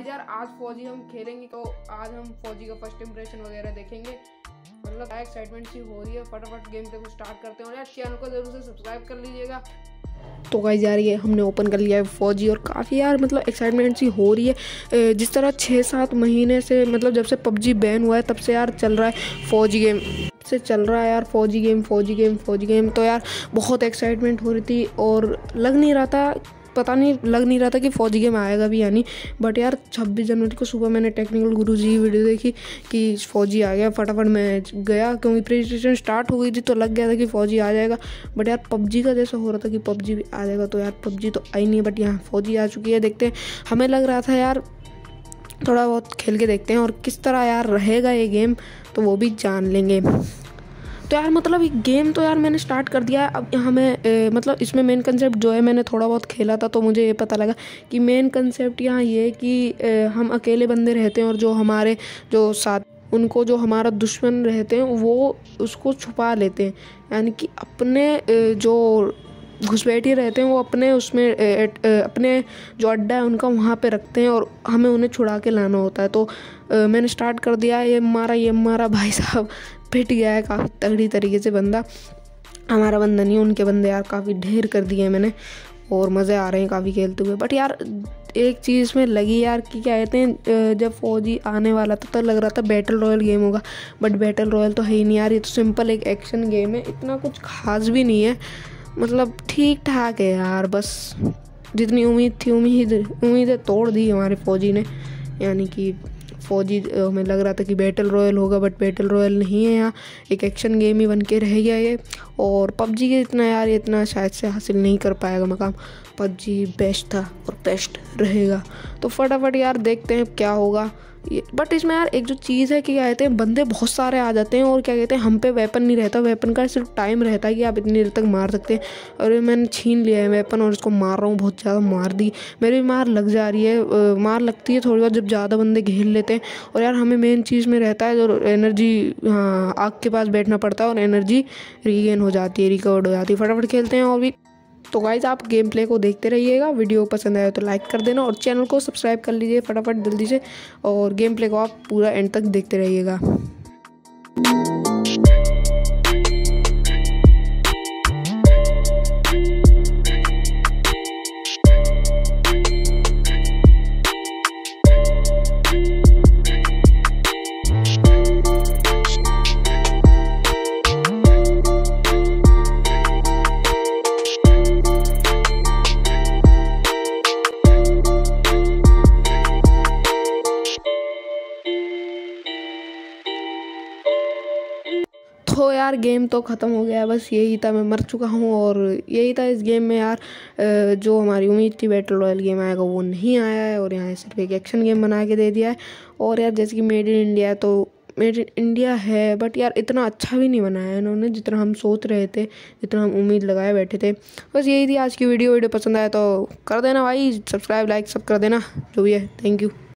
Guys यार आज फौजी हम खेलेंगे, तो आज हम फौजी का फर्स्ट इंप्रेशन वगैरह देखेंगे। मतलब क्या एक्साइटमेंट सी हो रही है। फटाफट गेम पे कुछ स्टार्ट करते हैं और यार चैनल को जरूर से सब्सक्राइब कर लीजिएगा। तो गाइस यार ये हमने ओपन कर लिया है फौजी और काफ़ी यार मतलब एक्साइटमेंट सी हो रही है। जिस तरह 6-7 महीने से मतलब जब से पबजी बैन हुआ है तब से यार चल रहा है फौजी गेम से चल रहा है यार फौजी गेम। तो यार बहुत एक्साइटमेंट हो रही थी और लग नहीं रहा था कि फौजी गेम आएगा भी यानी। बट यार 26 जनवरी को सुबह मैंने टेक्निकल गुरुजी की वीडियो देखी कि फौजी आ गया। फटाफट मैं गया क्योंकि प्रेजिस्ट्रेशन स्टार्ट हो गई थी तो लग गया था कि फौजी आ जाएगा। बट यार पबजी का जैसा हो रहा था कि पबजी भी आ जाएगा, तो यार पबजी तो आई नहीं। बट यहाँ फौजी आ चुकी है, देखते हैं। हमें लग रहा था यार थोड़ा बहुत खेल के देखते हैं और किस तरह यार रहेगा ये गेम तो वो भी जान लेंगे। तो यार मतलब ये गेम तो यार मैंने स्टार्ट कर दिया है। अब यहाँ मैं मतलब इसमें मेन कंसेप्ट जो है मैंने थोड़ा बहुत खेला था तो मुझे ये पता लगा कि मेन कंसेप्ट यहाँ ये है कि हम अकेले बंदे रहते हैं और जो हमारे जो साथ उनको जो हमारा दुश्मन रहते हैं वो उसको छुपा लेते हैं। यानी कि अपने जो घुसपैठी रहते हैं वो अपने उसमें अपने जो अड्डा है उनका वहाँ पे रखते हैं और हमें उन्हें छुड़ा के लाना होता है। तो मैंने स्टार्ट कर दिया। ये हमारा भाई साहब पिट गया है काफ़ी तगड़ी तरीके से। बंदा हमारा बंदा नहीं, उनके बंदे यार काफ़ी ढेर कर दिए मैंने और मज़े आ रहे हैं काफ़ी खेलते हुए। बट यार एक चीज़ में लगी यार कि क्या कहते हैं, जब फौजी आने वाला था तो लग रहा था बैटल रॉयल गेम होगा, बट बैटल रॉयल तो है ही नहीं यार। ये तो सिंपल एक एक्शन गेम है, इतना कुछ खास भी नहीं है। मतलब ठीक ठाक है यार, बस जितनी उम्मीद थी उम्मीदें तोड़ दी हमारे फौजी ने। यानी कि फौजी हमें लग रहा था कि बैटल रॉयल होगा बट बैटल रॉयल नहीं है यहाँ, एक एक्शन गेम ही बन के रह गया ये। और पबजी के इतना यार इतना शायद से हासिल नहीं कर पाएगा मकाम। पबजी बेस्ट था और बेस्ट रहेगा। तो फटाफट यार देखते हैं क्या होगा ये। बट इसमें यार एक जो चीज़ है कि क्या कहते हैं, बंदे बहुत सारे आ जाते हैं और क्या कहते हैं हम पे वेपन नहीं रहता। वेपन का सिर्फ टाइम रहता है कि आप इतनी देर तक मार सकते हैं। और मैंने छीन लिया है वेपन और इसको मार रहा हूँ, बहुत ज़्यादा मार दी। मेरी भी मार लग जा रही है, मार लगती है थोड़ी बहुत जब ज़्यादा बंदे घेर लेते हैं। और यार हमें मेन चीज़ में रहता है जो एनर्जी, हाँ आग के पास बैठना पड़ता है और एनर्जी रीगेन हो जाती है, रिकवर हो जाती है। फटाफट खेलते हैं और भी। तो गाइज आप गेम प्ले को देखते रहिएगा, वीडियो पसंद आए तो लाइक कर देना और चैनल को सब्सक्राइब कर लीजिए फटाफट जल्दी से। और गेम प्ले को आप पूरा एंड तक देखते रहिएगा। तो यार गेम तो ख़त्म हो गया, बस यही था। मैं मर चुका हूँ और यही था इस गेम में यार। जो हमारी उम्मीद थी बैटल रॉयल गेम आएगा वो नहीं आया है और यहाँ सिर्फ एक एक्शन गेम बना के दे दिया है। और यार जैसे कि मेड इन इंडिया, तो मेड इन इंडिया है बट यार इतना अच्छा भी नहीं बनाया इन्होंने जितना हम सोच रहे थे, जितना हम उम्मीद लगाए बैठे थे। बस यही थी आज की वीडियो पसंद आया तो कर देना भाई सब्सक्राइब, लाइक सब कर देना जो भी है। Thank you.